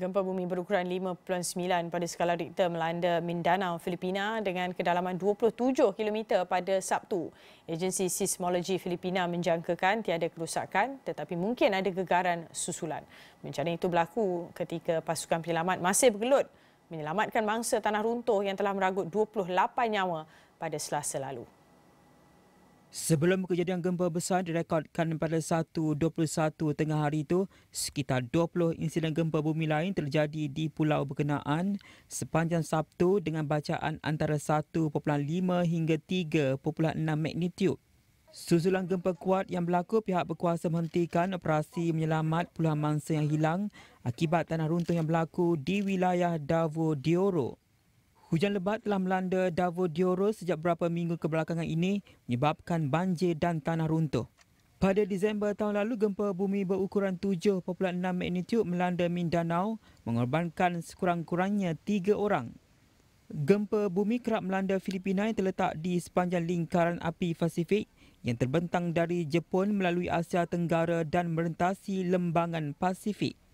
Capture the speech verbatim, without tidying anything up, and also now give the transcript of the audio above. Gempa bumi berukuran lima titik sembilan pada skala Richter melanda Mindanao, Filipina dengan kedalaman dua puluh tujuh kilometer pada Sabtu. Agensi Seismologi Filipina menjangkakan tiada kerusakan tetapi mungkin ada gegaran susulan. Bencana itu berlaku ketika pasukan penyelamat masih bergelut menyelamatkan mangsa tanah runtuh yang telah meragut dua puluh lapan nyawa pada Selasa lalu. Sebelum kejadian gempa besar direkodkan pada satu dua puluh satu tengah hari itu, sekitar dua puluh insiden gempa bumi lain terjadi di pulau berkenaan sepanjang Sabtu dengan bacaan antara satu titik lima hingga tiga titik enam magnitude. Susulan gempa kuat yang berlaku, pihak berkuasa menghentikan operasi menyelamat puluhan mangsa yang hilang akibat tanah runtuh yang berlaku di wilayah Davao de Oro. Hujan lebat telah melanda Davao de Oro sejak beberapa minggu kebelakangan ini menyebabkan banjir dan tanah runtuh. Pada Disember tahun lalu, gempa bumi berukuran tujuh titik enam magnitude melanda Mindanao mengorbankan sekurang-kurangnya tiga orang. Gempa bumi kerap melanda Filipina yang terletak di sepanjang Lingkaran Api Pasifik yang terbentang dari Jepun melalui Asia Tenggara dan merentasi Lembangan Pasifik.